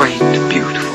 quaint, beautiful.